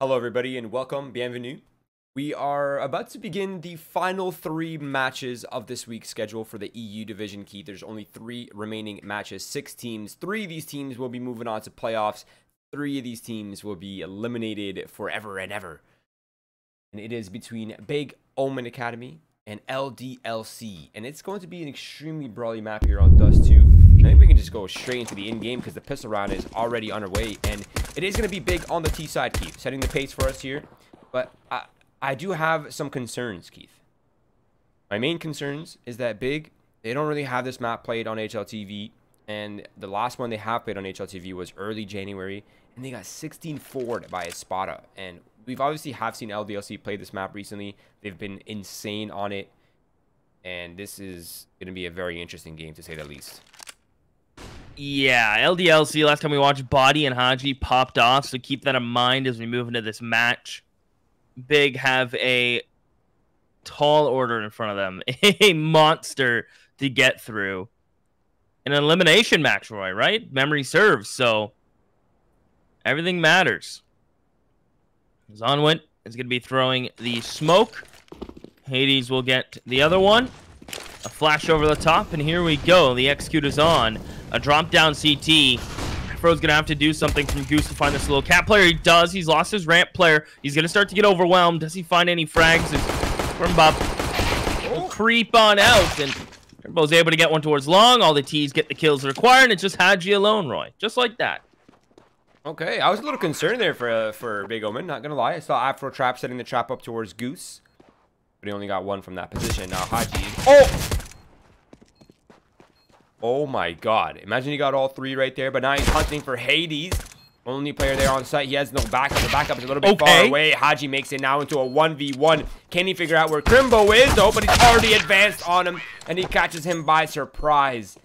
Hello everybody and welcome, bienvenue. We are about to begin the final three matches of this week's schedule for the EU Division Key. There's only three remaining matches, six teams. Three of these teams will be moving on to playoffs. Three of these teams will be eliminated forever and ever. And it is between Big Omen Academy and LDLC. And it's going to be an extremely brawly map here on Dust 2. I think we can just go straight into the in-game because the pistol round is already underway. And it is going to be Big on the T side, Keith, setting the pace for us here. But I do have some concerns, Keith. My main concerns is that Big, they don't really have this map played on HLTV. And the last one they have played on HLTV was early January. And they got 16-4'd by Espada. And we've obviously have seen LDLC play this map recently. They've been insane on it. And this is going to be a very interesting game, to say the least. Yeah, LDLC, last time we watched, Body and Haji popped off, so keep that in mind as we move into this match. Big have a tall order in front of them, a monster to get through. An elimination match, Roy, right? Memory serves, so everything matters. Zonwit is going to be throwing the smoke. Hades will get the other one. A flash over the top, and here we go. The execute is on. A drop-down CT. Fro's going to have to do something from Goose to find this little cat player. He does. He's lost his ramp player. He's going to start to get overwhelmed. Does he find any frags? Grimbob will creep on out, and Grimbo's able to get one towards long. All the Ts get the kills required, and it's just Haji alone, Roy. Just like that. Okay, I was a little concerned there for Big Omen, not going to lie. I saw Afro Trap setting the trap up towards Goose. But he only got one from that position. Now Haji is... Oh my god. Imagine he got all three right there, but now he's hunting for Hades. Only player there on site. He has no backup. The backup is a little bit far away. Haji makes it now into a 1v1. Can he figure out where Crimbo is? Oh, but he's already advanced on him, and he catches him by surprise.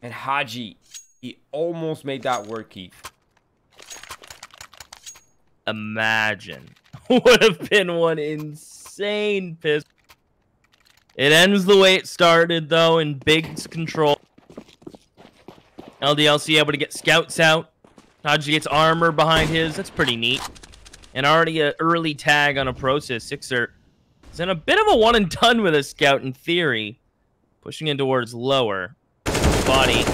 And Haji, he almost made that work, Keith. Imagine. Would have been one insane piss. It ends the way it started, though, in Big's control. LDLC able to get scouts out. Haji gets armor behind his. That's pretty neat. And already an early tag on a Process. Sixer is in a bit of a one and done with a scout in theory. Pushing in towards lower. Body.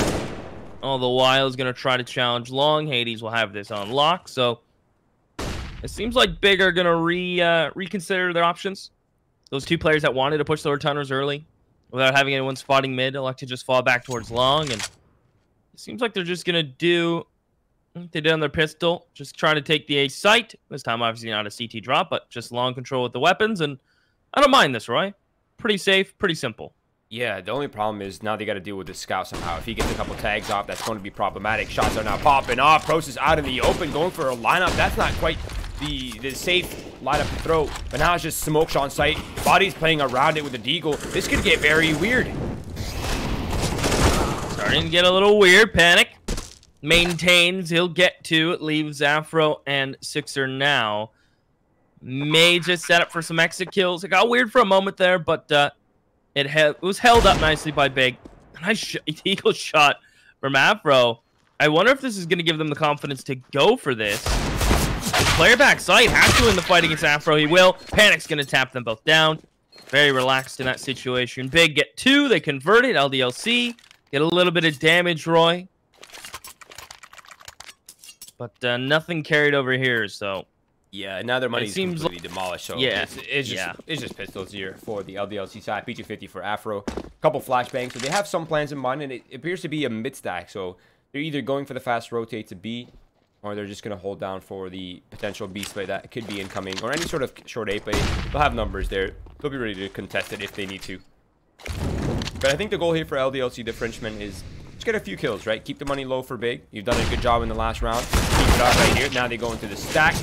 All the while is going to try to challenge long. Hades will have this on lock, so... It seems like Big are going to reconsider their options. Those two players that wanted to push the returners early without having anyone spotting mid elect to just fall back towards long. And it seems like they're just going to do what they did on their pistol. Just trying to take the A site. This time, obviously, not a CT drop, but just long control with the weapons. And I don't mind this, Roy. Pretty safe, pretty simple. Yeah, the only problem is now they got to deal with the scout somehow. If he gets a couple tags off, that's going to be problematic. Shots are now popping off. Prost is out in the open, going for a lineup. That's not quite... The safe line up the throat, but now it's just smokes on sight. Body's playing around it with the deagle. This could get very weird. Starting to get a little weird. Panic maintains. He'll get two. It leaves Afro and Sixer now. May just set up for some exit kills. It got weird for a moment there, but it was held up nicely by Big. Nice deagle shot from Afro. I wonder if this is going to give them the confidence to go for this. Player back site has to win the fight against Afro. He will. Panic's going to tap them both down. Very relaxed in that situation. Big get two. They convert it. LDLC get a little bit of damage, Roy. But nothing carried over here, so... Yeah, now their money's completely demolished, so yeah, it's just pistols here for the LDLC side. P250 for Afro. Couple flashbangs, so they have some plans in mind, and it appears to be a mid-stack, so they're either going for the fast rotate to B... Or they're just going to hold down for the potential beast play that could be incoming. Or any sort of short A play. They'll have numbers there. They'll be ready to contest it if they need to. But I think the goal here for LDLC, the Frenchman, is just get a few kills, right? Keep the money low for Big. You've done a good job in the last round. Keep it up right here. Now they go into the stack.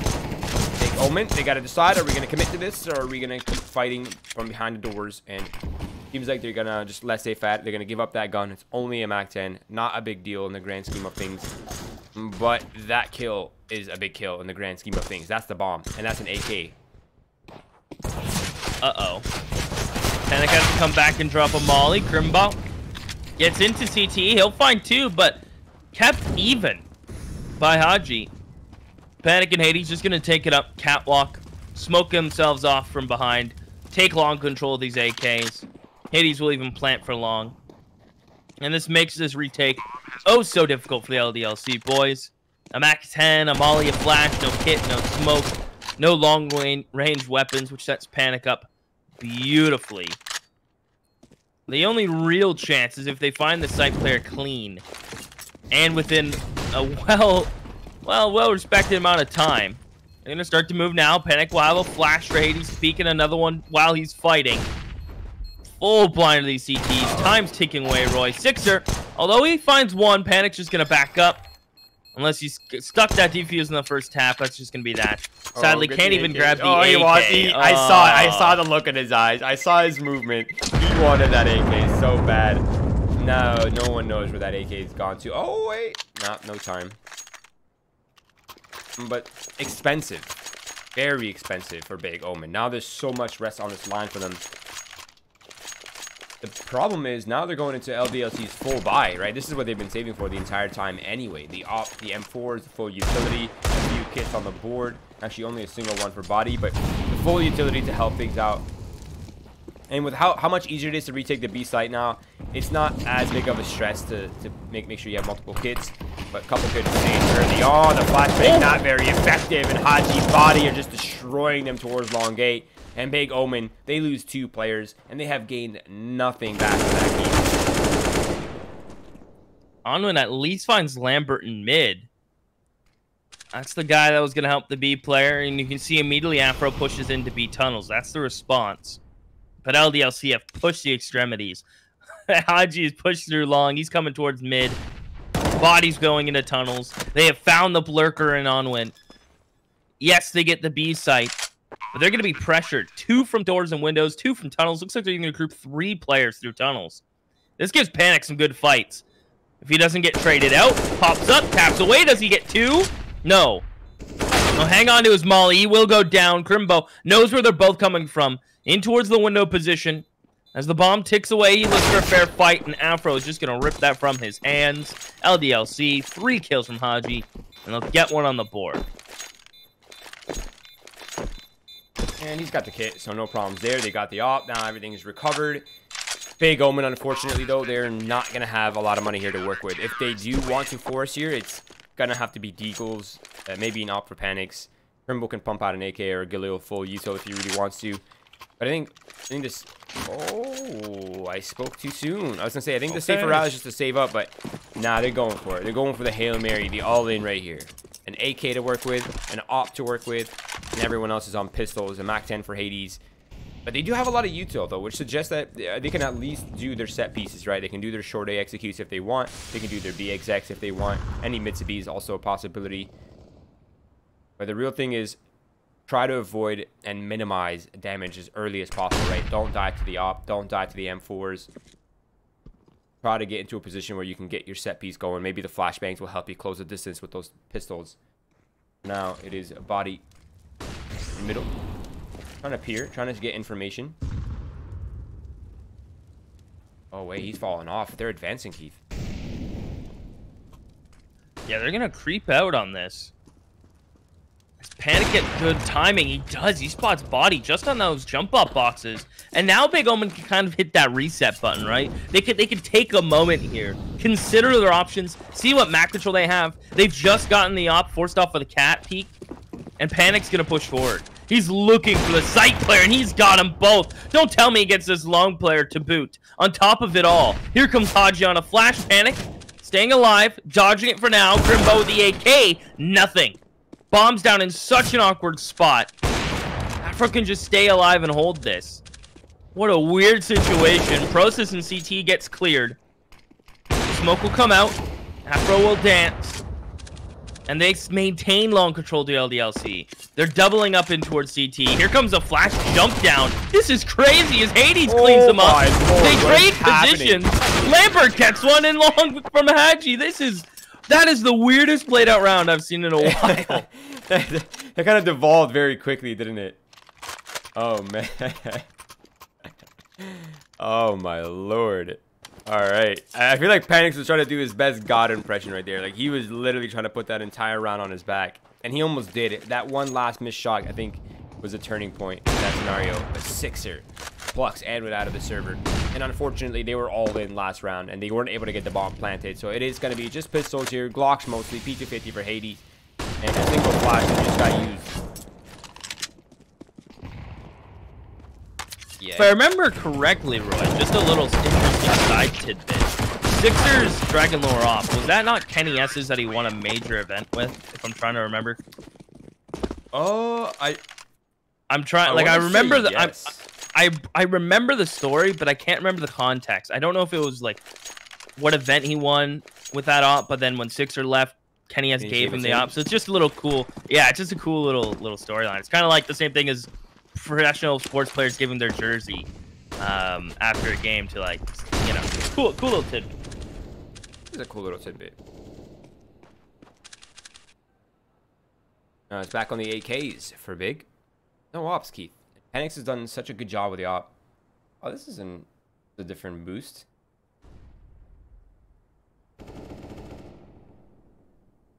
Big Omen. They got to decide, are we going to commit to this? Or are we going to keep fighting from behind the doors? And seems like they're going to just laissez faire. They're going to give up that gun. It's only a MAC-10. Not a big deal in the grand scheme of things. But that kill is a big kill in the grand scheme of things. That's the bomb, and that's an AK. Uh-oh. Panic has to come back and drop a molly. Grimbo gets into CT. He'll find two, but kept even by Haji. Panic and Hades just going to take it up, catwalk, smoke themselves off from behind, take long control of these AKs. Hades will even plant for long. And this makes this retake oh so difficult for the LDLC boys. A Max 10, a Molly, a flash, no kit, no smoke, no long range weapons, which sets Panic up beautifully. The only real chance is if they find the site player clean and within a well-respected amount of time. They're going to start to move now. Panic will have a flash for Hades, peeking another one while he's fighting. Full blind of these CTs. Time's ticking away, Roy. Sixer, although he finds one, Panic's just going to back up. Unless you stuck that defuse in the first half, that's just going to be that. Sadly, can't even grab the AK. I saw the look in his eyes. I saw his movement. He wanted that AK so bad. No one knows where that AK has gone to. Oh, wait. No time. But expensive. Very expensive for Big Omen. Now there's so much rest on this line for them. The problem is now they're going into LDLC's full buy, right? This is what they've been saving for the entire time anyway. The op, the M4s, the full utility, a few kits on the board. Actually, only a single one for body, but the full utility to help things out. And with how much easier it is to retake the B site now, it's not as big of a stress to make sure you have multiple kits. But a couple good saves early on. The flashbang not very effective, and Haji Body are just destroying them towards Long Gate. And Big Omen, they lose two players, and they have gained nothing back in that game. Onwin at least finds Lambert in mid. That's the guy that was going to help the B player, and you can see immediately Afro pushes into B tunnels. That's the response. But LDLC have pushed the extremities. Haji is pushed through long. He's coming towards mid. Body's going into tunnels. They have found the lurker in Onwin. Yes, they get the B site. But they're going to be pressured. Two from doors and windows, two from tunnels. Looks like they're going to group three players through tunnels. This gives Panic some good fights. If he doesn't get traded out, pops up, taps away. Does he get two? No. Well, hang on to his Molly. He will go down. Crimbo knows where they're both coming from. In towards the window position. As the bomb ticks away, he looks for a fair fight. And Afro is just going to rip that from his hands. LDLC, 3 kills from Haji. And they'll get one on the board. And he's got the kit, so no problems there. They got the op. Now everything is recovered. Big Omen, unfortunately, though, they're not going to have a lot of money here to work with. If they do want to force here, it's going to have to be deagles, maybe an op for Panics. Rimble can pump out an AK or a Galil full util if he really wants to. But I think this... Oh, I spoke too soon. I was going to say, I think the safer route is just to save up, but nah, they're going for it. They're going for the Hail Mary, the all-in right here. An AK to work with, an op to work with, and everyone else is on pistols, a MAC-10 for Hades. But they do have a lot of util, though, which suggests that they can at least do their set pieces, right? They can do their short A executes if they want. They can do their BXX if they want. Any mid-to-B is also a possibility. But the real thing is try to avoid and minimize damage as early as possible, right? Don't die to the op. Don't die to the M4s. Try to get into a position where you can get your set piece going. Maybe the flashbangs will help you close the distance with those pistols. Now it is a body in the middle. Trying to peer, trying to get information. Oh, wait, he's falling off. They're advancing, Keith. Yeah, they're going to creep out on this. Is Panic at good timing? He does. He spots Body just on those jump-up boxes. And now Big Omen can kind of hit that reset button, right? They could take a moment here, consider their options, see what map control they have. They've just gotten the op forced off with a cat peek, and Panic's going to push forward. He's looking for the site player, and he's got them both. Don't tell me he gets this long player to boot. On top of it all, here comes Haji on a flash. Panic, staying alive, dodging it for now. Grimbo with the AK, nothing. Bombs down in such an awkward spot. Afro can just stay alive and hold this. What a weird situation. Process and CT gets cleared. Smoke will come out. Afro will dance. And they maintain long control to LDLC. They're doubling up in towards CT. Here comes a flash jump down. This is crazy as Hades cleans them up. Lord, they trade positions. Lambert gets one in long from Haji. This is... That is the weirdest played out round I've seen in a while. That kind of devolved very quickly, didn't it? Oh, man. Oh, my Lord. All right. I feel like Panics was trying to do his best God impression right there. Like, he was literally trying to put that entire round on his back. And he almost did it. That one last missed shot, I think, was a turning point in that scenario. A sixer plucks Edward out of the server. And unfortunately, they were all in last round, and they weren't able to get the bomb planted. So it is going to be just pistols here. Glocks mostly, P250 for Haiti. And a single flash that just got used. Yeah. If I remember correctly, Roy, just a little interesting side tidbit. Sixers Dragon Lore off. Was that not Kenny S's that he won a major event with? If I'm trying to remember. Oh, I'm trying. Like I remember the. Yes. I remember the story, but I can't remember the context. I don't know if it was like what event he won with that op, but then when Sixer left, Kenny S gave him the op. So it's just a little cool. Yeah, it's just a cool little storyline. It's kind of like the same thing as professional sports players giving their jersey after a game to, like, you know, cool little tidbit. It's a cool little tidbit. It's back on the AKs for Big. No ops, Keith. Penix has done such a good job with the op. Oh, this isn't a different boost.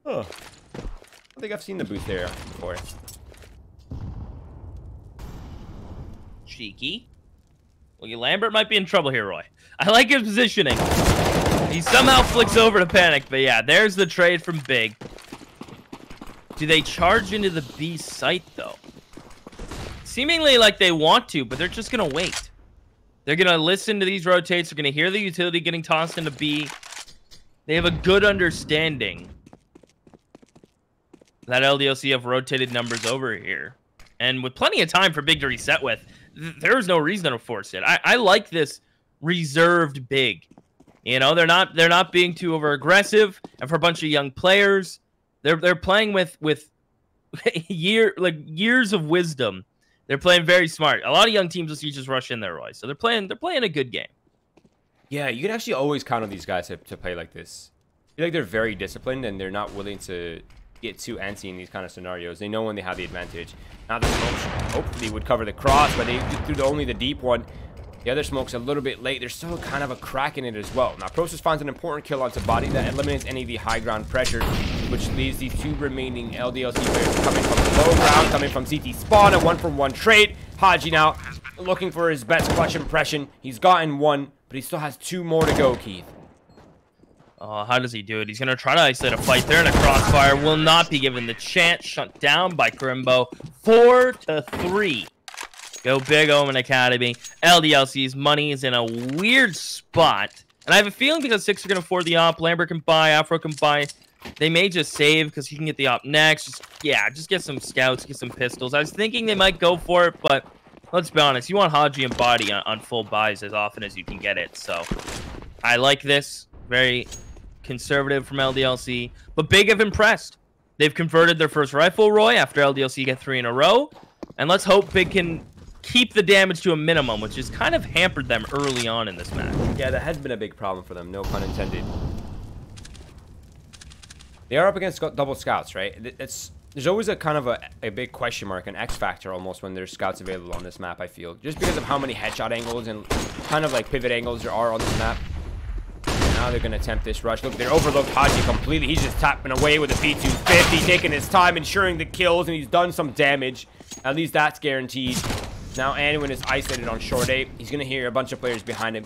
Oh, I think I've seen the boost there before. Cheeky. Well, Lambert might be in trouble here, Roy. I like his positioning. He somehow flicks over to Panic, but yeah, there's the trade from Big. Do they charge into the B site, though? Seemingly like they want to, but they're just going to wait. They're going to listen to these rotates. They're going to hear the utility getting tossed into B. They have a good understanding that LDLC have rotated numbers over here. And with plenty of time for Big to reset with, there is no reason to force it. I like this reserved Big. You know, they're not being too over aggressive. And for a bunch of young players, they're playing with years of wisdom. They're playing very smart. A lot of young teams will see just rush in there, Roy. So they're playing a good game. Yeah, you can actually always count on these guys to play like this. I feel like they're very disciplined and they're not willing to get too antsy in these kind of scenarios. They know when they have the advantage. Now the smoke hopefully would cover the cross, but they threw only the deep one. The other smoke's a little bit late. There's still kind of a crack in it as well. Now Prosus finds an important kill onto Body that eliminates any of the high ground pressure, which leaves the two remaining LDLC players coming from the low ground, coming from CT spawn, a 1-for-1 trade. Haji now looking for his best clutch impression. He's gotten one, but he still has two more to go, Keith. Oh, how does he do it? He's going to try to isolate a fight there, and a crossfire will not be given the chance. Shut down by Karimbo. 4-3. Go Big Omen Academy. LDLC's money is in a weird spot. And I have a feeling because Six are going to afford the op. Lambert can buy. Afro can buy. They may just save because he can get the op next. Just get some scouts, get some pistols. I was thinking they might go for it, but let's be honest. You want Haji and Body on full buys as often as you can get it. So I like this. Very conservative from LDLC, but Big have impressed. They've converted their first rifle, Roy, after LDLC get 3 in a row, and let's hope Big can keep the damage to a minimum, which has kind of hampered them early on in this match. Yeah, that has been a big problem for them, no pun intended. They are up against double scouts, right? There's always a kind of a big question mark, an X factor almost, when there's scouts available on this map, I feel, just because of how many headshot angles and kind of like pivot angles there are on this map. Now they're going to attempt this rush. Look, they're overlooked Haji completely. He's just tapping away with a P250, taking his time, ensuring the kills, and he's done some damage. At least that's guaranteed. Now Anwin is isolated on short 8. He's going to hear a bunch of players behind him.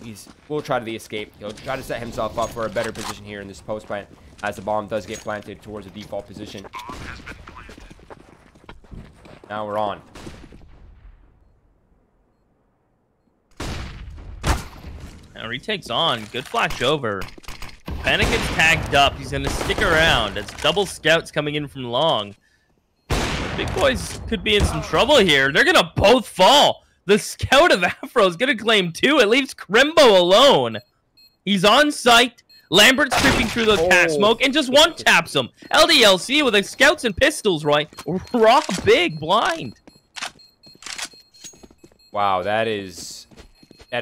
Will try to escape. He'll try to set himself up for a better position here in this post plant, as the bomb does get planted towards a default position. Now we're on. And retakes on. Good flash over. Panic gets tagged up. He's going to stick around. It's double scouts coming in from long. The big boys could be in some trouble here. They're going to both fall. The scout of Afro is going to claim 2. It leaves Karimbo alone. He's on site. Lambert's creeping through the cat smoke and just one taps him. LDLC with the scouts and pistols, right? Raw Big blind. Wow, that is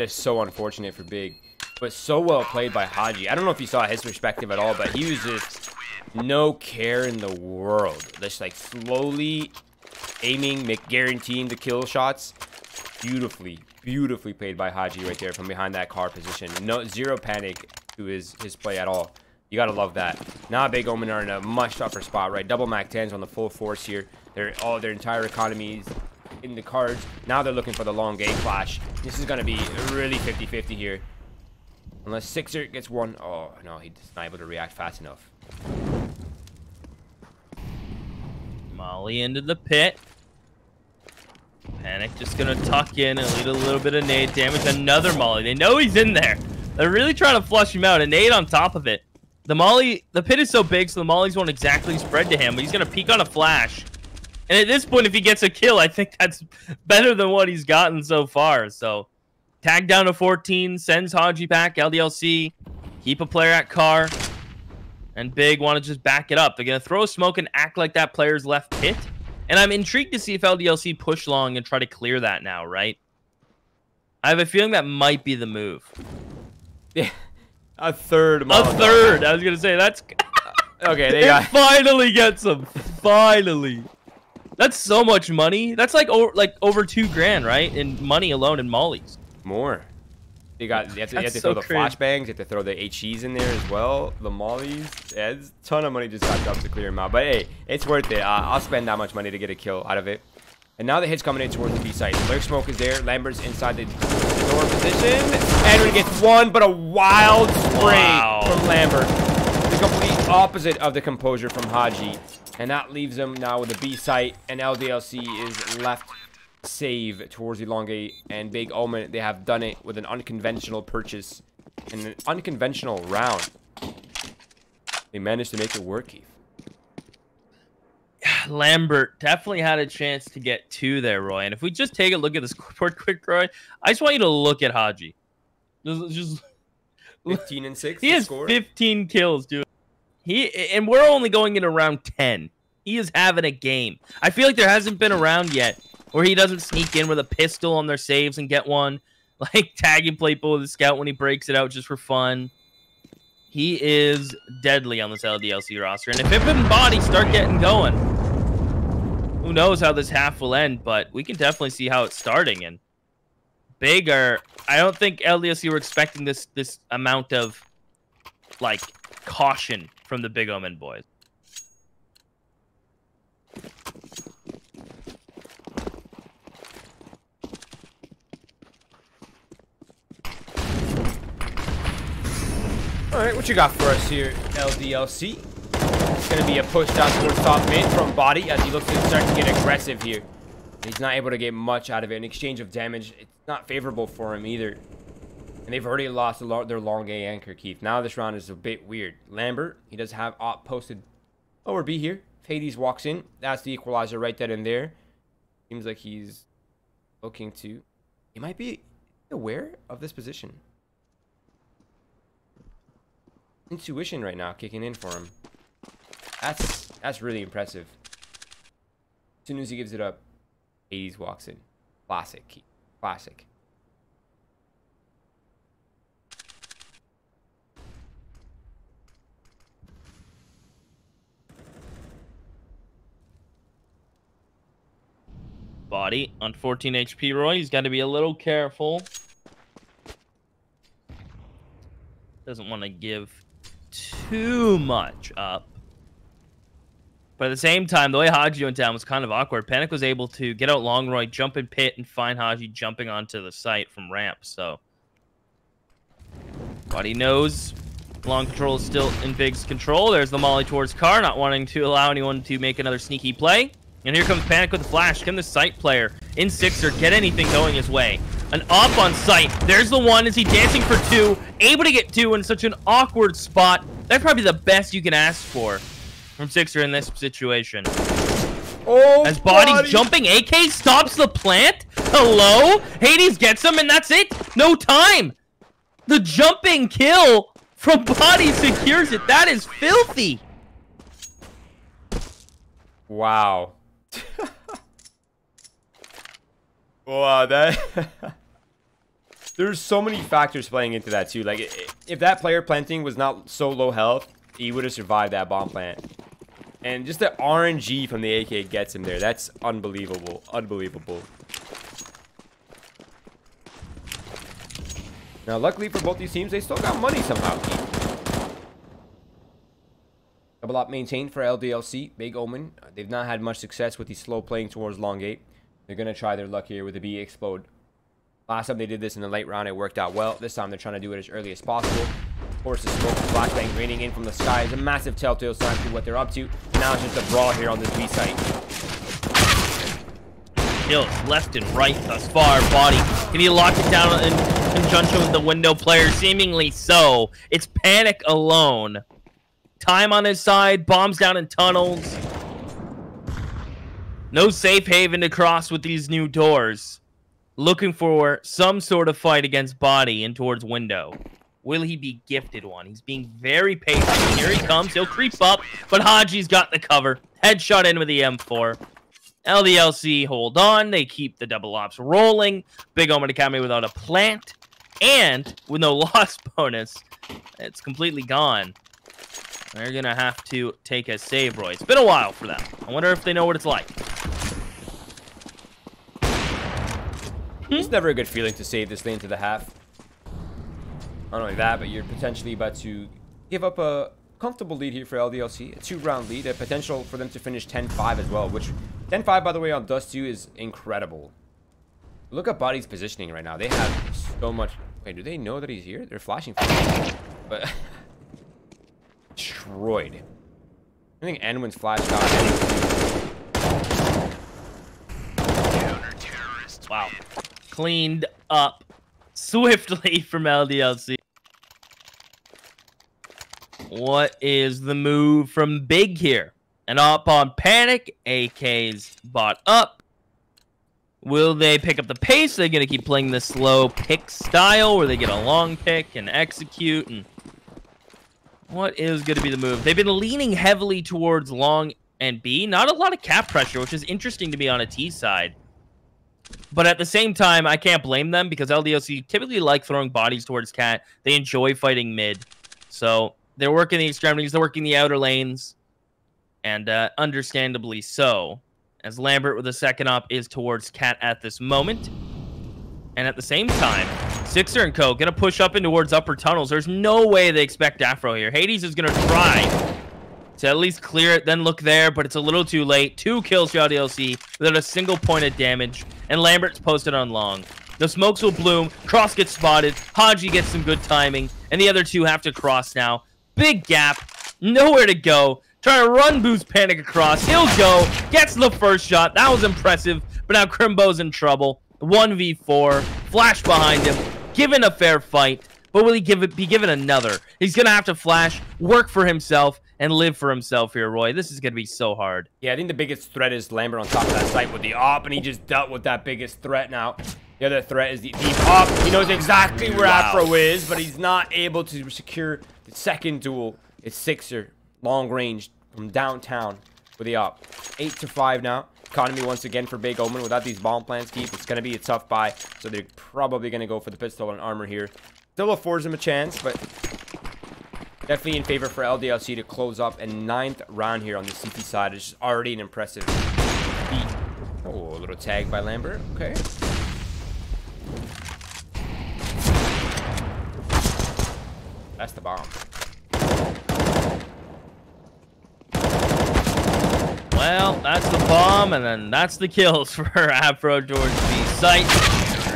so unfortunate for Big, but so well played by Haji. I don't know if you saw his perspective at all, but he was just no care in the world. Just like slowly aiming, guaranteeing the kill shots. Beautifully played by Haji right there from behind that car position. No, zero panic to his play at all. You gotta love that. Now Big Omen are in a much tougher spot, right? Double MAC-10s on the full force here. They're all their entire economies in the cards. Now they're looking for the long gate clash. This is gonna be really 50-50 here. Unless Sixer gets one. Oh no, he's not able to react fast enough. Molly into the pit. Panic just gonna tuck in and lead a little bit of nade damage. Another Molly. They know he's in there. They're really trying to flush him out. A nade on top of it. The Molly, the pit is so big, so the Mollies won't exactly spread to him, but he's gonna peek on a flash. And at this point, if he gets a kill, I think that's better than what he's gotten so far. So tag down to 14, sends Haji back, LDLC, keep a player at car. And Big want to just back it up. They're going to throw a smoke and act like that player's left pit. And I'm intrigued to see if LDLC push long and try to clear that now, right? I have a feeling that might be the move. Yeah. A third. Molotov. A third. I was going to say, that's... okay, they got... finally gets him. Finally. That's so much money. That's like over $2 grand, right? In money alone in Mollies. More. You have to throw the flashbangs. You have to throw the HEs in there as well. The Mollies. Yeah, a ton of money just got dropped to clear them out. But hey, it's worth it. I'll spend that much money to get a kill out of it. And now the hit's coming in towards the B site. Lurk Smoke is there. Lambert's inside the door position. Henry gets one, but a wild spray from Lambert. The complete opposite of the composure from Haji. And that leaves him now with a B site. And LDLC is left save towards Elongate and Big Omen. They have done it with an unconventional purchase and an unconventional round. They managed to make it work, Keith. Lambert definitely had a chance to get two there, Roy. And if we just take a look at this quick, Roy, I just want you to look at Haji. Just 15 and 6. He has score. 15 kills, dude. And we're only going into round 10. He is having a game. I feel like there hasn't been a round yet where he doesn't sneak in with a pistol on their saves and get one. Like tagging Platebo with the scout when he breaks it out just for fun. He is deadly on this LDLC roster. And if Hip and Body start getting going, who knows how this half will end, but we can definitely see how it's starting. And Bigger, I don't think LDLC were expecting this amount of like caution from the Big Omen boys. All right, what you got for us here, LDLC? It's going to be a push down towards top mid from Body as he looks to start to get aggressive here. He's not able to get much out of it. In exchange of damage, it's not favorable for him either. And they've already lost their long A anchor, Keith. Now this round is a bit weird. Lambert, he does have op posted lower B here. If Hades walks in, that's the equalizer right then and there. Seems like he's looking to... He might be aware of this position. Intuition right now kicking in for him. That's really impressive. As soon as he gives it up, Hades walks in. Classic. Body on 14 HP, Roy. He's got to be a little careful. Doesn't want to give too much up, but at the same time, the way Haji went down was kind of awkward. Panic was able to get out Longroy, jump in pit, and find Haji jumping onto the site from ramp. So Body knows long control is still in Big's control. There's the Molly towards Car, not wanting to allow anyone to make another sneaky play. And here comes Panic with the flash. Can the site player in Sixer get anything going his way? An up on site. There's the one. Is he dancing for two? Able to get two in such an awkward spot. That's probably the best you can ask for from Sixer in this situation. Oh, as Body jumping, AK stops the plant. Hello? Hades gets him, and that's it. No time. The jumping kill from Body secures it. That is filthy. Wow. Wow, that there's so many factors playing into that too. Like if that player planting was not so low health, he would have survived that bomb plant. And just the RNG from the AK gets him there. That's unbelievable. Now luckily for both these teams, they still got money somehow. Double up maintained for LDLC, Big Omen. They've not had much success with the slow playing towards long gate. They're going to try their luck here with the B explode. Last time they did this in the late round, it worked out well. This time they're trying to do it as early as possible. Of course, the smoke flashbang raining in from the sky is a massive telltale sign to what they're up to. Now it's just a brawl here on this B site. Kills left and right thus far. Body, can he lock it down in conjunction with the window player? Seemingly so. It's panic alone. Time on his side, bombs down in tunnels. No safe haven to cross with these new doors. Looking for some sort of fight against body and towards window. Will he be gifted one? He's being very patient. Here he comes. He'll creep up, but Haji's got the cover. Headshot in with the M4. LDLC hold on. They keep the double ops rolling. Big Omen Academy without a plant. And with no loss bonus, it's completely gone. They're going to have to take a save, Roy. It's been a while for them. I wonder if they know what it's like. It's never a good feeling to save this lane to the half. Not only that, but you're potentially about to give up a comfortable lead here for LDLC. A 2-round lead. A potential for them to finish 10-5 as well, which 10-5, by the way, on Dust 2 is incredible. Look at Body's positioning right now. They have so much... Wait, do they know that he's here? They're flashing for him. But... destroyed. I think Anwin's flashed out. Wow. Cleaned up swiftly from LDLC. What is the move from Big here? And up on panic, AK's bought up. Will they pick up the pace? They're going to keep playing this slow pick style where they get a long pick and execute and... What is going to be the move? They've been leaning heavily towards long and B. Not a lot of cap pressure, which is interesting to me on a T side. But at the same time, I can't blame them because LDLC typically like throwing bodies towards cat. They enjoy fighting mid. So they're working the extremities. They're working the outer lanes. And understandably so. As Lambert with a second op is towards cat at this moment. And at the same time, Sixer and Co. going to push up in towards upper tunnels. There's no way they expect Afro here. Hades is going to try to at least clear it, then look there, but it's a little too late. 2 kills for LDLC without a single point of damage, and Lambert's posted on long. The smokes will bloom. Cross gets spotted. Haji gets some good timing, and the other two have to cross now. Big gap. Nowhere to go. Trying to run boost panic across. He'll go. Gets the first shot. That was impressive, but now Crimbo's in trouble. 1v4, flash behind him, given a fair fight, but will he be given another? He's going to have to flash, work for himself, and live for himself here, Roy. This is going to be so hard. Yeah, I think the biggest threat is Lambert on top of that site with the AWP, and he just dealt with that biggest threat now. The other threat is the deep AWP. He knows exactly where Afro is, but he's not able to secure the second duel. It's Sixer, long range, from downtown with the AWP. 8-5 now. Economy once again for Big Omen. Without these bomb plants, Keith, it's going to be a tough buy. So they're probably going to go for the pistol and armor here. Still affords him a chance, but definitely in favor for LDLC to close up a 9th round here on the CT side. It's already an impressive beat. Oh, a little tag by Lambert. Okay. That's the bomb. Well, that's the bomb, and then that's the kills for Afro towards the site.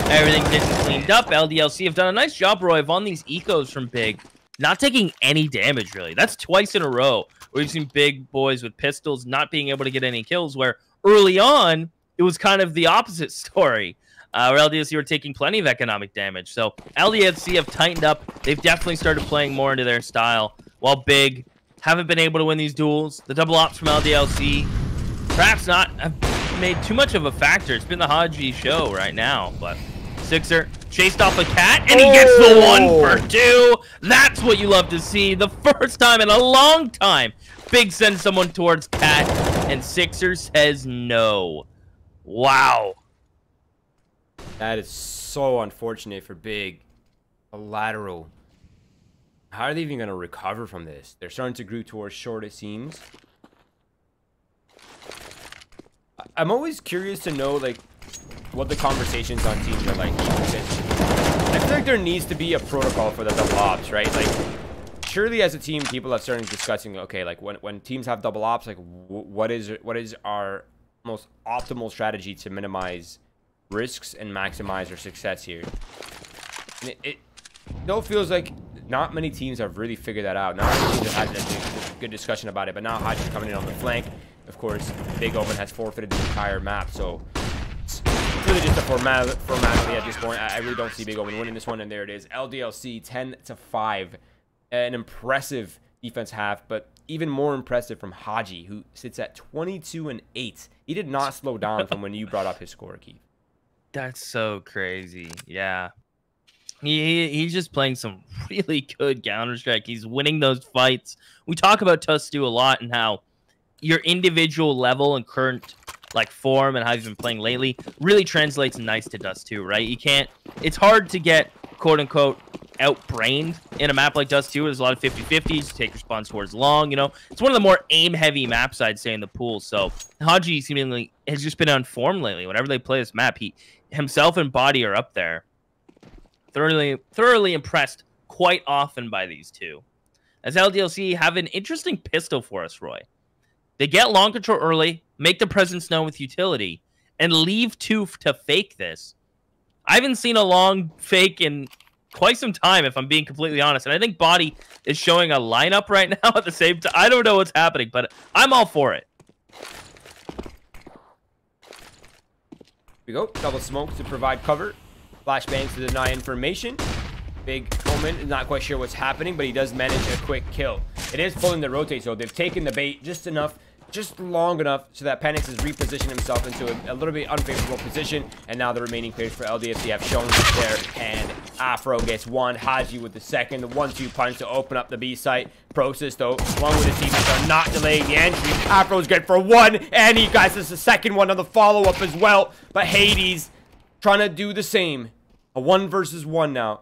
Everything's getting cleaned up. LDLC have done a nice job, Roy, on these ecos from Big. Not taking any damage, really. That's twice in a row. We've seen big boys with pistols not being able to get any kills, where early on, it was kind of the opposite story, where LDLC were taking plenty of economic damage. So LDLC have tightened up. They've definitely started playing more into their style, while Big... haven't been able to win these duels. The double ops from LDLC, perhaps not have made too much of a factor. It's been the Haji show right now, but Sixer chased off a cat, and he gets the 1 for 2. That's what you love to see. The first time in a long time, Big sends someone towards cat, and Sixer says no. Wow. That is so unfortunate for Big. A lateral. How are they even going to recover from this? They're starting to groove towards short, it seems. I'm always curious to know, like, what the conversations on teams are like. I feel like there needs to be a protocol for the double ops, right? Like, surely as a team, people have started discussing, okay, like when teams have double ops, like what is our most optimal strategy to minimize risks and maximize our success here? And it still feels like not many teams have really figured that out. Not many teams have had a good discussion about it, but now Hodge is coming in on the flank. Of course, Big Omen has forfeited the entire map, so it's really just a formality at this point. I really don't see Big Omen winning this one, and there it is. LDLC 10-5. An impressive defense half, but even more impressive from Haji, who sits at 22-8. He did not slow down from when you brought up his score, Keith. That's so crazy. Yeah. He's just playing some really good Counter-Strike. He's winning those fights. We talk about Dust 2 a lot and how your individual level and current like form and how you've been playing lately really translates nice to Dust 2, right? You can't, it's hard to get quote unquote outbrained in a map like Dust 2. There's a lot of 50-50s, take response towards long, you know. It's one of the more aim-heavy maps, I'd say, in the pool. So Haji seemingly has just been on form lately. Whenever they play this map, he himself and Body are up there. Thoroughly impressed quite often by these two. As LDLC have an interesting pistol for us, Roy. They get long control early, make the presence known with utility, and leave two to fake this. I haven't seen a long fake in quite some time, if I'm being completely honest. And I think Body is showing a lineup right now at the same time. I don't know what's happening, but I'm all for it. Here we go. Double smoke to provide cover. Flashbangs to deny information. Big Omen is not quite sure what's happening, but he does manage a quick kill. It is pulling the rotate, so they've taken the bait just enough, just long enough, so that Panics has repositioned himself into a little bit unfavorable position. And now the remaining players for LDFC have shown up there, and Afro gets one. Haji with the second. The 1-2 punch to open up the B site. Process, though, along with his teammates, are not delaying the entry. Afro's good for one, and he guys is the second one on the follow-up as well. But Hades trying to do the same. A 1-versus-1 now.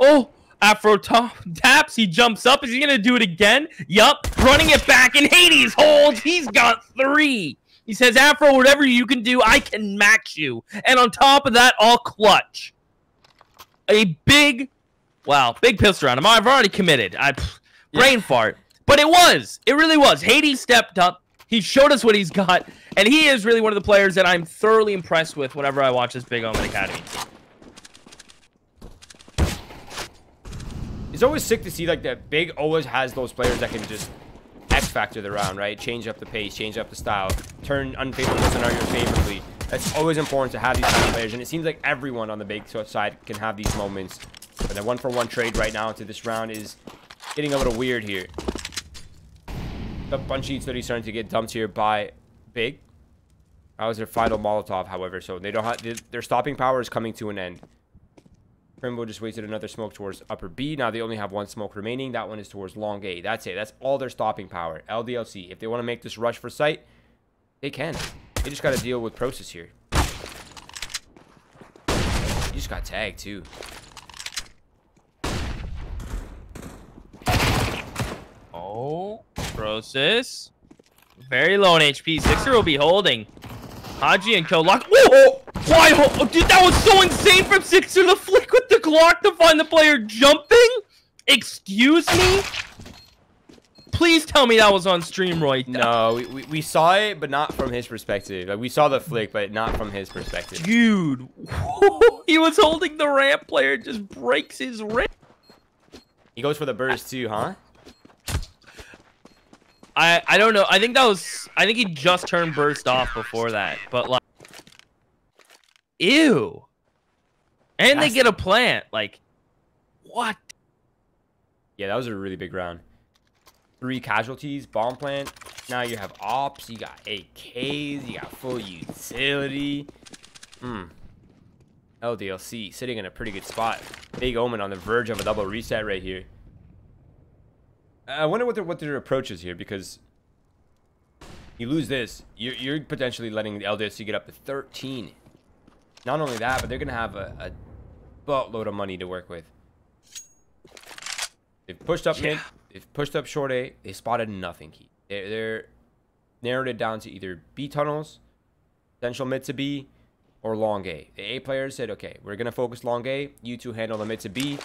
Oh, Afro taps. He jumps up. Is he going to do it again? Yup. Running it back. And Hades holds. He's got three. He says, Afro, whatever you can do, I can max you. And on top of that, all clutch. A big, wow, big pistol round. I've already committed. Brain fart. But it was. It really was. Hades stepped up. He showed us what he's got. And he is really one of the players that I'm thoroughly impressed with whenever I watch this Big Omen Academy. It's always sick to see, like, that Big always has those players that can just X-factor the round, right? Change up the pace, change up the style, turn unfavorable scenarios favorably. That's always important to have these kind of players, and it seems like everyone on the Big side can have these moments. But that 1-for-1 trade right now into this round is getting a little weird here. The Bunchy 30 starting to get dumped here by Big. That was their final Molotov, however, so they don't have, their stopping power is coming to an end. Primbo just wasted another smoke towards upper B. Now they only have one smoke remaining. That one is towards long A. That's it. That's all their stopping power. LDLC, if they want to make this rush for site, they can. They just got to deal with Process here. He just got tagged too. Oh, Process. Very low on HP. Sixer will be holding. Haji and Co. lock. Whoa! Why? Oh, dude, that was so insane from Sixer. The flick with the Glock to find the player jumping? Excuse me? Please tell me that was on stream, Roy. No, we saw it, but not from his perspective. Like, we saw the flick, but not from his perspective. Dude, he was holding the ramp. Player just breaks his ramp. He goes for the burst too, huh? I don't know. I think he just turned burst off before that, but like, ew. And they get a plant. Like, what? Yeah, that was a really big round. 3 casualties, bomb plant. Now you have ops. You got AKs. You got full utility. LDLC sitting in a pretty good spot. Big Omen on the verge of a double reset right here. I wonder what their approach is here, because you lose this, you're potentially letting the LDLC get up to 13. Not only that, but they're going to have a buttload of money to work with. They've pushed up mid, they've pushed up short A, they spotted nothing. They're narrowed it down to either B tunnels, potential mid to B, or long A. The A players said, okay, we're going to focus long A, you two handle the mid to B.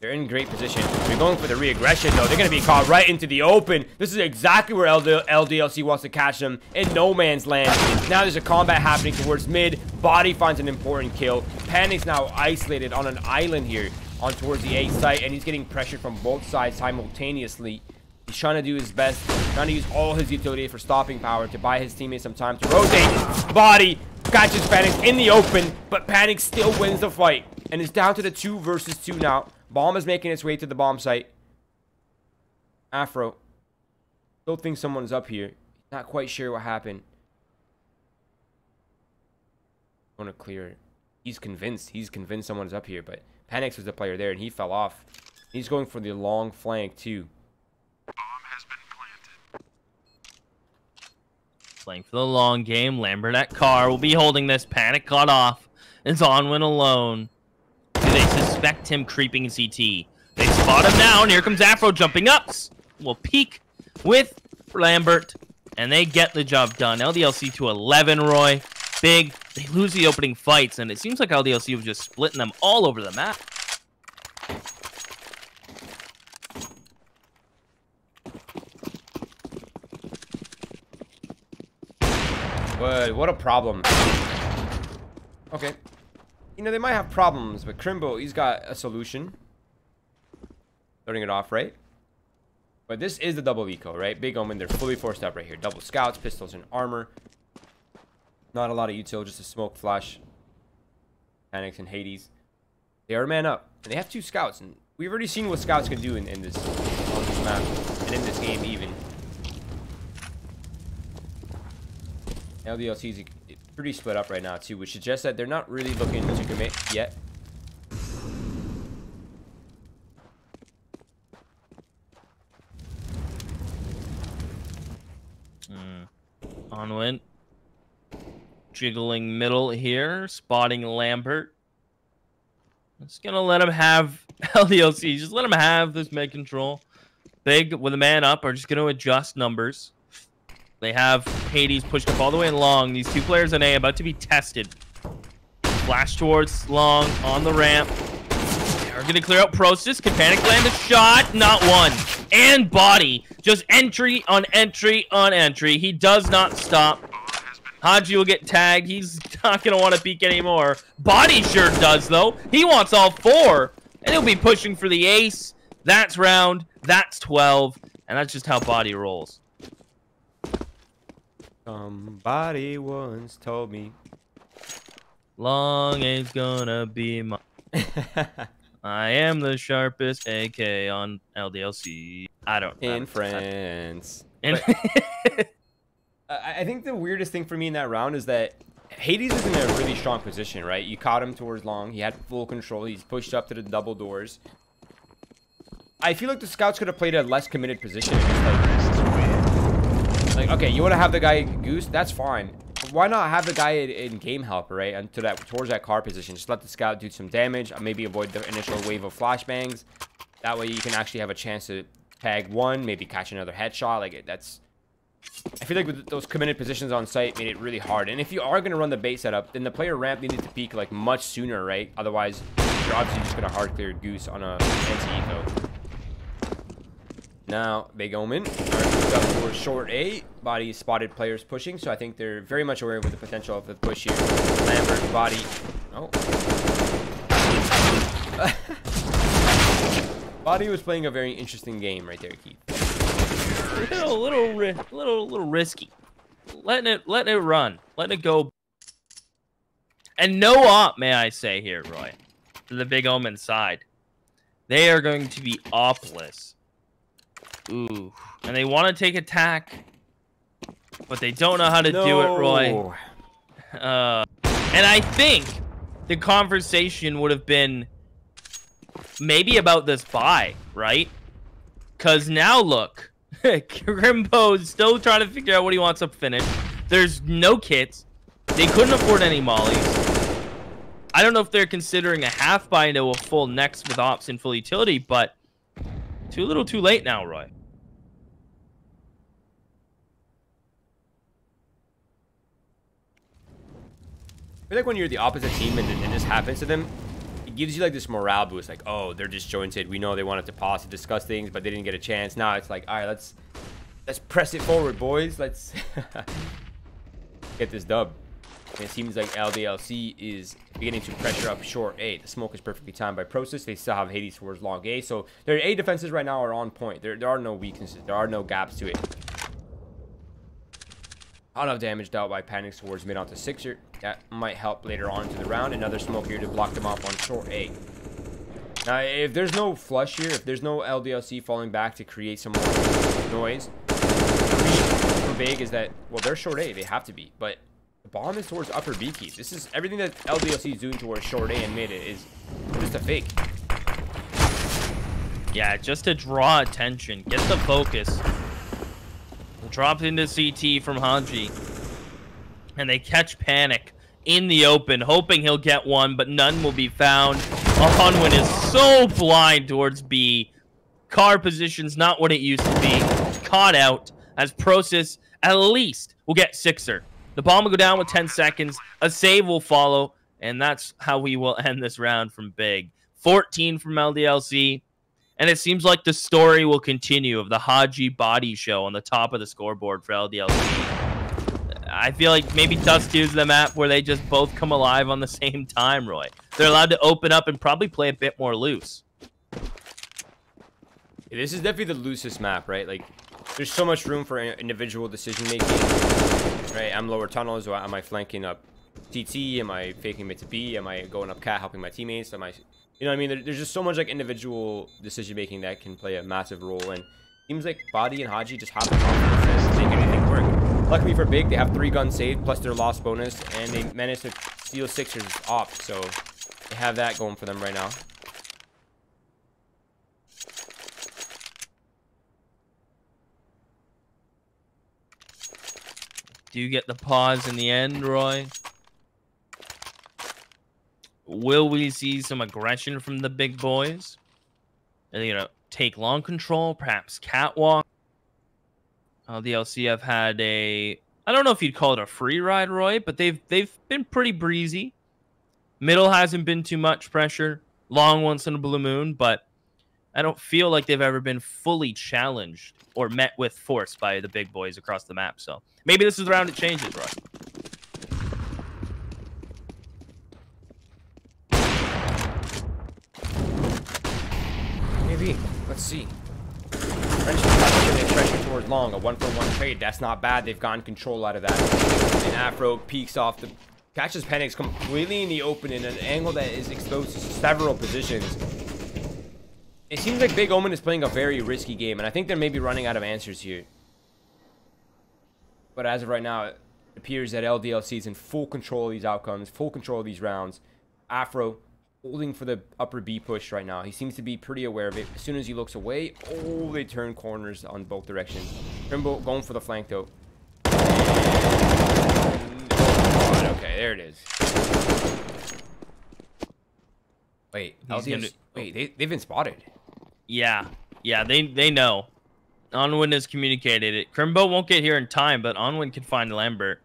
They're in great position. They're going for the re-aggression, though. They're going to be caught right into the open. This is exactly where LDLC wants to catch them, in no man's land. Now there's a combat happening towards mid. Body finds an important kill. Panic's now isolated on an island here on towards the A site, and he's getting pressured from both sides simultaneously. He's trying to do his best, trying to use all his utility for stopping power to buy his teammates some time to rotate. Body catches Panic in the open, but Panic still wins the fight. And it's down to the 2 versus 2 now. Bomb is making its way to the bomb site. Afro still thinks someone's up here. Not quite sure what happened. I want to clear it. He's convinced. He's convinced someone's up here, but Panic was the player there, and he fell off. He's going for the long flank, too. Bomb has been planted. Playing for the long game. Lambert at car will be holding this. Panic got off. It's Onwin alone. Do they suspect him creeping CT? They spot him now, and here comes Afro jumping up. Will peek with Lambert, and they get the job done. LDLC to 11, Roy. Big. They lose the opening fights, and it seems like LDLC was just splitting them all over the map. Whoa, what a problem. Okay. You know, they might have problems, but Crimbo, he's got a solution. Loading it off, right? But this is the double eco, right? Big Omen, they're fully forced up right here. Double scouts, pistols, and armor. Not a lot of util, just a smoke flash. Panics and Hades. They are man up. And they have 2 scouts. And we've already seen what scouts can do on this map. And in this game, even. LDLC's pretty split up right now, too, which suggests that they're not really looking to commit yet. Onwin. Jiggling middle here, spotting Lambert. Just gonna let him have LDLC. Just let him have this mid control. Big with a man up are just gonna adjust numbers. They have Hades pushed up all the way long. These 2 players in A about to be tested. Flash towards long on the ramp. They're gonna clear out Prosis. Can Panic land a shot? Not one. And Body. Just entry on entry on entry. He does not stop. Haji will get tagged. He's not going to want to peek anymore. Body sure does, though. He wants all 4. And he'll be pushing for the ace. That's round. That's 12. And that's just how Body rolls. Somebody once told me. Long ain't going to be my... I am the sharpest AK on LDLC. I don't know. In France. I think the weirdest thing for me in that round is that Hades is in a really strong position, right? You caught him towards long. He had full control. He's pushed up to the double doors. I feel like the scouts could have played a less committed position. Like, okay, you want to have the guy goose? That's fine. But why not have the guy in game help, right? And to that, towards that car position. Just let the scout do some damage. Maybe avoid the initial wave of flashbangs. That way you can actually have a chance to tag one, maybe catch another headshot. Like, that's... I feel like with those committed positions on site made it really hard. And if you are going to run the bait setup, then the player ramp needed to peak like much sooner, right? Otherwise, you're obviously just going to hard clear Goose on a anti-eco. Now, Big Omen up for short A. Body spotted players pushing, so I think they're very much aware of the potential of the push here. Lambert, Body. Oh. Body was playing a very interesting game right there, Keith. A little risky, letting it run, letting it go, and no op, may I say here, Roy, to the Big Omen side, they are going to be opless. Ooh, and they want to take attack, but they don't know how to do it, Roy. And I think the conversation would have been maybe about this buy, right? Because now look. Grimbo's still trying to figure out what he wants to finish. There's no kits. They couldn't afford any mollies. I don't know if they're considering a half buy into a full next with ops and full utility, but too little too late now, Roy. I feel like when you're the opposite team and this happens to them, gives you like this morale boost, like, oh, they're disjointed. We know they wanted to pause to discuss things, but they didn't get a chance. Now it's like, all right, let's press it forward, boys. Let's get this dub. And it seems like LDLC is beginning to pressure up short A. The smoke is perfectly timed by Process. They still have Hades towards long A. So their A defenses right now are on point. There are no weaknesses. There are no gaps to it. Not enough damage dealt by Panic towards mid onto Sixer. That might help later on into the round. Another smoke here to block them off on short A. Now, if there's no flush here, if there's no LDLC falling back to create some more noise, for Vague is that, well, they're short A. They have to be. But the bomb is towards upper B key. This is everything that LDLC is doing towards short A and mid is just a fake. Yeah, just to draw attention. Get the focus. Dropped into CT from Hanji. And they catch Panic in the open, hoping he'll get one, but none will be found. Hunwin is so blind towards B. Car position's not what it used to be. It's caught out as Process at least will get Sixer. The bomb will go down with 10 seconds. A save will follow. And that's how we will end this round from Big. 14 from LDLC. And it seems like the story will continue of the Haji body show on the top of the scoreboard for LDLC. I feel like maybe Dust 2 is the map where they just both come alive on the same time, Roy. They're allowed to open up and probably play a bit more loose. This is definitely the loosest map, right? Like, there's so much room for individual decision-making, right? I'm lower tunnels, so am I flanking up TT? Am I faking mid to B? Am I going up cat helping my teammates? Am I... You know what I mean? There's just so much like individual decision making that can play a massive role, and seems like Body and Haji just have the confidence to make anything work. Luckily for Big, they have 3 guns saved plus their loss bonus, and they managed to steal Sixers off, so they have that going for them right now. Do you get the pause in the end, Roy? Will we see some aggression from the big boys? Are they going to take long control? Perhaps catwalk? LDLC have had a... I don't know if you'd call it a free ride, Roy, but they've been pretty breezy. Middle hasn't been too much pressure. Long once in a blue moon, but I don't feel like they've ever been fully challenged or met with force by the big boys across the map. So maybe this is the round it changes, Roy. Let's see. French is pressure towards long. A 1-for-1 trade. That's not bad. They've gotten control out of that. And Afro peeks off the... Catches Panics completely in the open in an angle that is exposed to several positions. It seems like Big Omen is playing a very risky game, and I think they're maybe running out of answers here. But as of right now, it appears that LDLC is in full control of these outcomes, full control of these rounds. Afro... holding for the upper B push right now. He seems to be pretty aware of it. As soon as he looks away, oh, they turn corners on both directions. Trimble going for the flank though. And... oh, God. Okay, there it is. Wait, they've been spotted. Yeah, they know. Onwin has communicated it. Crimbo won't get here in time, but Onwin can find Lambert,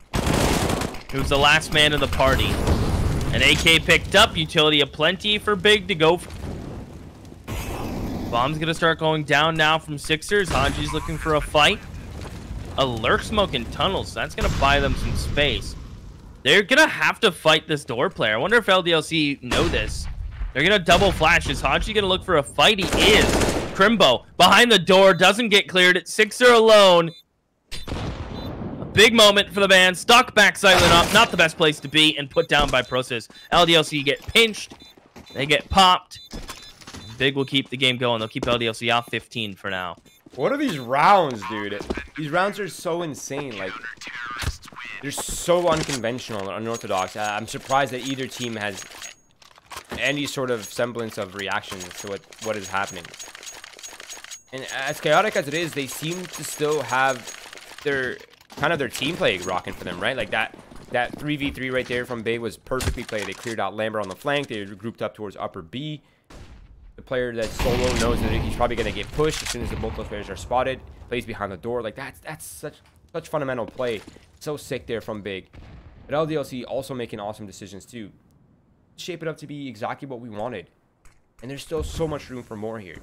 who's the last man of the party. An AK picked up, utility aplenty for Big to go. Bomb's gonna start going down now from Sixers. Hanji's looking for a fight. A lurk smoke in tunnels, so that's gonna buy them some space. They're gonna have to fight this door player. I wonder if LDLC know this. They're gonna double flash. Is Hanji gonna look for a fight? He is. Crimbo behind the door, doesn't get cleared. It's Sixer alone. Big moment for the man. Stuck back silent up. Not the best place to be, and put down by Process. LDLC get pinched. They get popped. Big will keep the game going. They'll keep LDLC off 15 for now. What are these rounds, dude? These rounds are so insane. Like, they're so unconventional and unorthodox. I'm surprised that either team has any sort of semblance of reaction to what is happening. And as chaotic as it is, they seem to still have their... kind of their team play rocking for them, right? Like that 3v3 right there from Big was perfectly played. They cleared out Lambert on the flank. They were grouped up towards upper B. The player that's solo knows that he's probably gonna get pushed as soon as the both those players are spotted. Plays behind the door. Like that's such fundamental play. So sick there from Big. But LDLC also making awesome decisions too. shape it up to be exactly what we wanted. And there's still so much room for more here.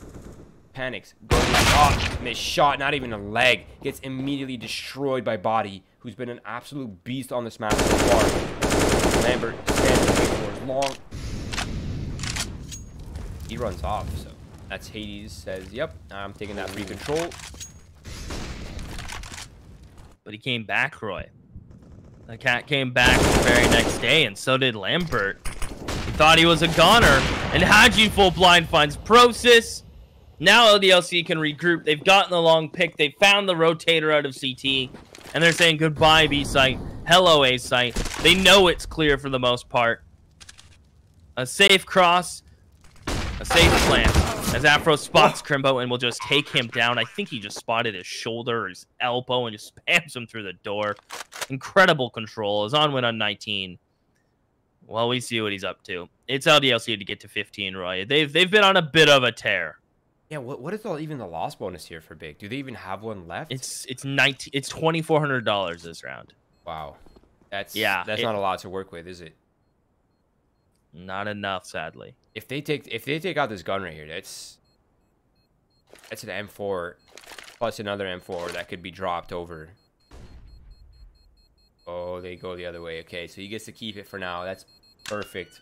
Panics. Goes off. Missed shot. Not even a leg. Gets immediately destroyed by Body, who's been an absolute beast on this map so far. Lambert stands away for as long. He runs off, so that's Hades says, yep, I'm taking that free control. But he came back, Roy. The cat came back the very next day, and so did Lambert. He thought he was a goner, and Haji full blind finds Process. Now LDLC can regroup. They've gotten the long pick. They found the rotator out of CT, and they're saying goodbye B site, hello A site. They know it's clear for the most part. A safe cross. A safe plant as Afro spots Crimbo and will just take him down. I think he just spotted his shoulder or his elbow and just spams him through the door. Incredible control. Is on win on 19. Well, we see what he's up to. It's LDLC to get to 15, Roy. They've been on a bit of a tear. Yeah, what is all even the loss bonus here for Big? Do they even have one left? It's $2,400 this round. Wow. That's not a lot to work with, is it? Not enough, sadly. If they take out this gun right here, that's an M4 plus another M4 that could be dropped over. Oh, they go the other way. Okay, so he gets to keep it for now. That's perfect.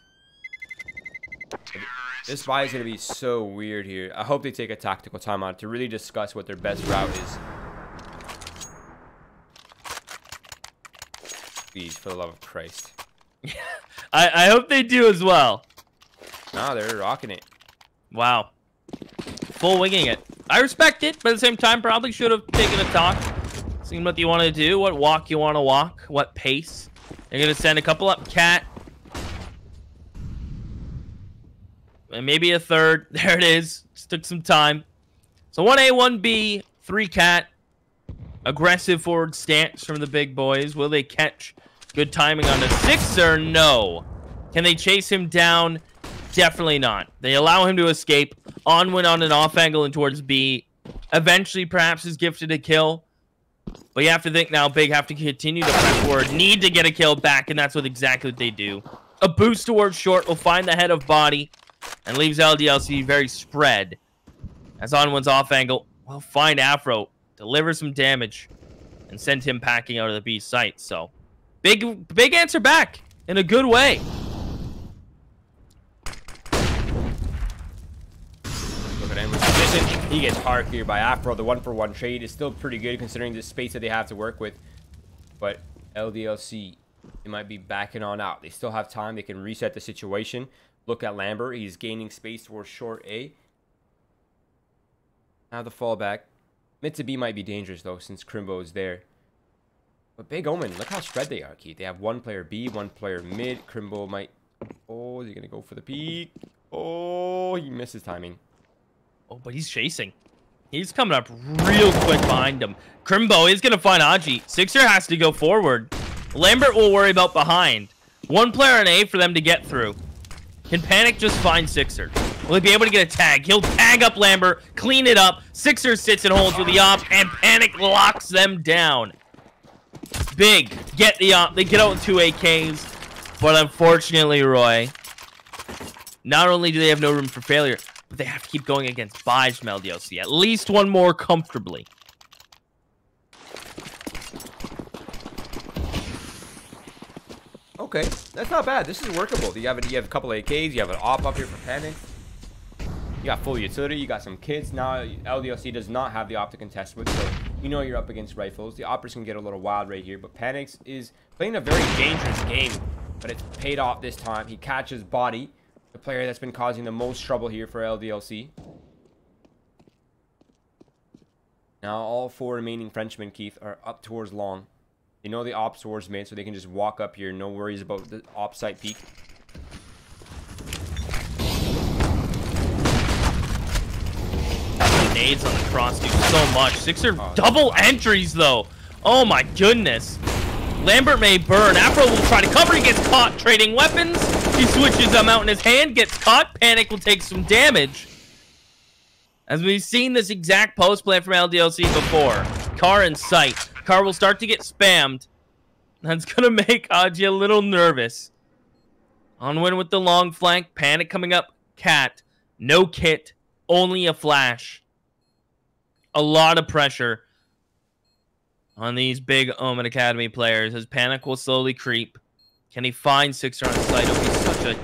This buy is going to be so weird here. I hope they take a tactical timeout to really discuss what their best route is. Please, for the love of Christ. I hope they do as well. Nah, they're rocking it. Wow. Full winging it. I respect it, but at the same time, probably should have taken a talk. Seeing what you want to do, what walk you want to walk, what pace. They're going to send a couple up, Cat. And maybe a third. There it is. Just took some time. So 1A, 1B, 3 Cat. Aggressive forward stance from the big boys. Will they catch good timing on the sixer? No. Can they chase him down? Definitely not. They allow him to escape. On went on an off angle and towards B. Eventually, perhaps, is gifted a kill. But you have to think now, Big have to continue to press forward. Need to get a kill back, and that's exactly what they do. A boost towards short will find the head of Body and leaves LDLC very spread. As on one's off angle, will find Afro, deliver some damage, and send him packing out of the B site. So, Big answer back in a good way. He gets hard cleared by Afro. The 1-for-1 trade is still pretty good considering the space that they have to work with. But LDLC, they might be backing on out. They still have time. They can reset the situation. Look at Lambert. He's gaining space towards short A. Now the fallback. Mid to B might be dangerous though since Crimbo is there. But Big Omen, look how spread they are, Keith. They have one player B, one player mid. Crimbo might... Oh, is he going to go for the peek? Oh, he misses timing. Oh, but he's chasing. He's coming up real quick behind him. Crimbo is going to find Aji. Sixer has to go forward. Lambert will worry about behind. One player in A for them to get through. Can Panic just find Sixer? Will he be able to get a tag? He'll tag up Lambert, clean it up. Sixer sits and holds with the op, and Panic locks them down. Big, get the op. They get out with 2 AKs. But unfortunately, Roy, not only do they have no room for failure, but they have to keep going against buys from LDLC. At least one more comfortably. Okay, that's not bad. This is workable. You have a couple AKs. You have an op up here for Panic. You got full utility. You got some kids. Now LDLC does not have the op to contest with, so you know you're up against rifles. The oppers can get a little wild right here, but Panic is playing a very dangerous game, but it's paid off this time. He catches Body, the player that's been causing the most trouble here for LDLC. Now all 4 remaining Frenchmen, Keith, are up towards long. They know the ops towards mid, so they can just walk up here. No worries about the op site peak. Grenades on the cross do so much. Sixer double entries though. Oh my goodness. Lambert may burn. Afro will try to cover. He gets caught trading weapons. He switches them out in his hand, gets caught. Panic will take some damage. As we've seen this exact post play from LDLC before. Car in sight. Car will start to get spammed. That's going to make Aji a little nervous. Onwin with the long flank. Panic coming up. Cat. No kit. Only a flash. A lot of pressure on these Big Omen Academy players as Panic will slowly creep. Can he find Sixer on sight? It'll be such an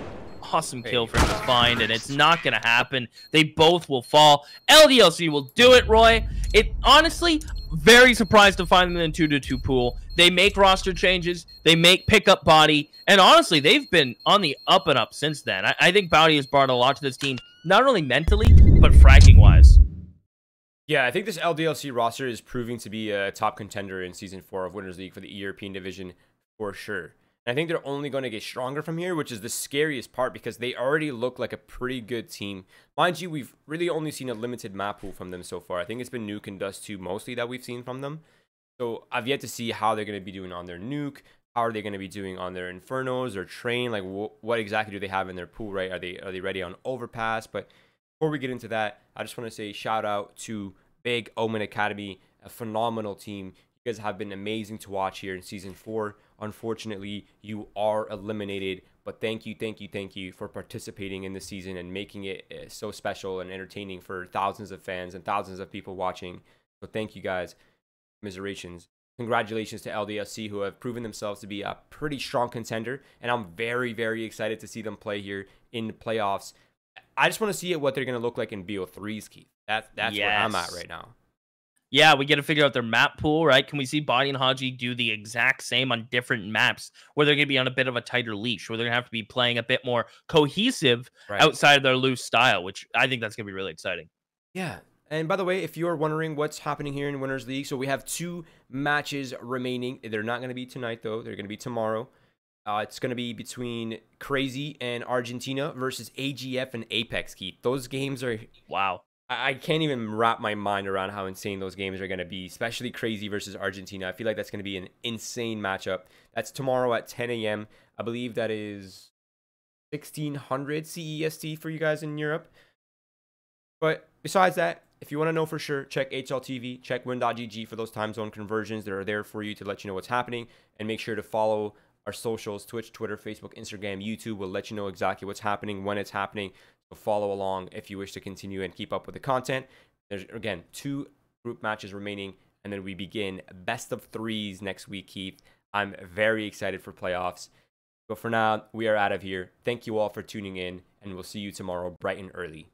awesome kill for him to find, and it's not going to happen. They both will fall. LDLC will do it, Roy. It honestly, very surprised to find them in a 2-2 pool. They make roster changes. They make pickup Body. And honestly, they've been on the up and up since then. I think Bowdy has brought a lot to this team, not only mentally, but fragging-wise. Yeah, I think this LDLC roster is proving to be a top contender in Season 4 of Winners League for the European Division for sure. And I think they're only going to get stronger from here, which is the scariest part because they already look like a pretty good team. Mind you, we've really only seen a limited map pool from them so far. I think it's been Nuke and Dust 2 mostly that we've seen from them. So I've yet to see how they're going to be doing on their Nuke. How are they going to be doing on their Infernos or Train? Like, what exactly do they have in their pool, right? Are they ready on Overpass? But before we get into that, I just want to say shout out to Big Omen Academy, a phenomenal team. You guys have been amazing to watch here in Season 4. Unfortunately, you are eliminated, but thank you for participating in the season and making it so special and entertaining for thousands of fans and thousands of people watching. So thank you guys. Commiserations. Congratulations to LDLC, who have proven themselves to be a pretty strong contender, and I'm very excited to see them play here in the playoffs. I just want to see what they're going to look like in BO3s, Keith. That's yes. Where I'm at right now. Yeah, we got to figure out their map pool, right? Can we see Body and Haji do the exact same on different maps where they're going to be on a bit of a tighter leash, where they're going to have to be playing a bit more cohesive outside of their loose style, which I think that's going to be really exciting. Yeah. And by the way, if you're wondering what's happening here in Winners League, so we have 2 matches remaining. They're not going to be tonight, though. They're going to be tomorrow. It's going to be between Crazy and Argentina versus AGF and Apex, Keith. Those games are... Wow. I can't even wrap my mind around how insane those games are going to be, especially Crazy versus Argentina. I feel like that's going to be an insane matchup. That's tomorrow at 10 a.m. I believe that is 1600 CEST for you guys in Europe. But besides that, if you want to know for sure, check HLTV, check win.gg for those time zone conversions that are there for you to let you know what's happening. And make sure to follow our socials, Twitch, Twitter, Facebook, Instagram, YouTube. We'll let you know exactly what's happening, when it's happening. So follow along if you wish to continue and keep up with the content. There's, again, 2 group matches remaining. And then we begin best of 3s next week, Keith. I'm very excited for playoffs. But for now, we are out of here. Thank you all for tuning in. And we'll see you tomorrow bright and early.